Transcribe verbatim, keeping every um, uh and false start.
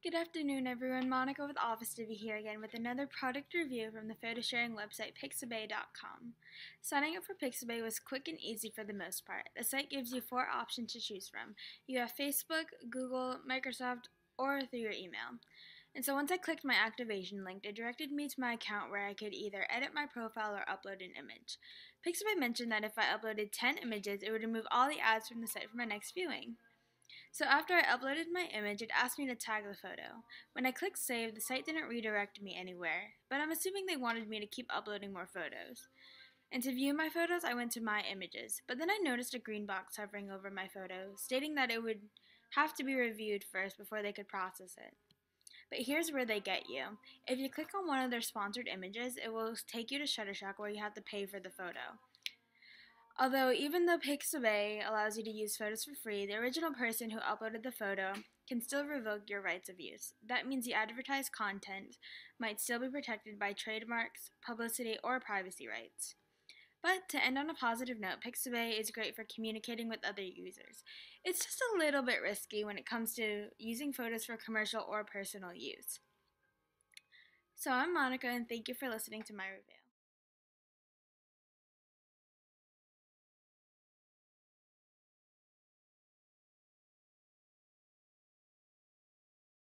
Good afternoon everyone, Monica with Office Divvy here again with another product review from the photo sharing website Pixabay dot com. Signing up for Pixabay was quick and easy for the most part. The site gives you four options to choose from. You have Facebook, Google, Microsoft, or through your email. And so once I clicked my activation link, it directed me to my account where I could either edit my profile or upload an image. Pixabay mentioned that if I uploaded ten images, it would remove all the ads from the site for my next viewing. So after I uploaded my image, it asked me to tag the photo. When I clicked save, the site didn't redirect me anywhere, but I'm assuming they wanted me to keep uploading more photos. And to view my photos, I went to My Images, but then I noticed a green box hovering over my photo, stating that it would have to be reviewed first before they could process it. But here's where they get you. If you click on one of their sponsored images, it will take you to Shutterstock where you have to pay for the photo. Although even though Pixabay allows you to use photos for free, the original person who uploaded the photo can still revoke your rights of use. That means the advertised content might still be protected by trademarks, publicity, or privacy rights. But to end on a positive note, Pixabay is great for communicating with other users. It's just a little bit risky when it comes to using photos for commercial or personal use. So I'm Monica, and thank you for listening to my review.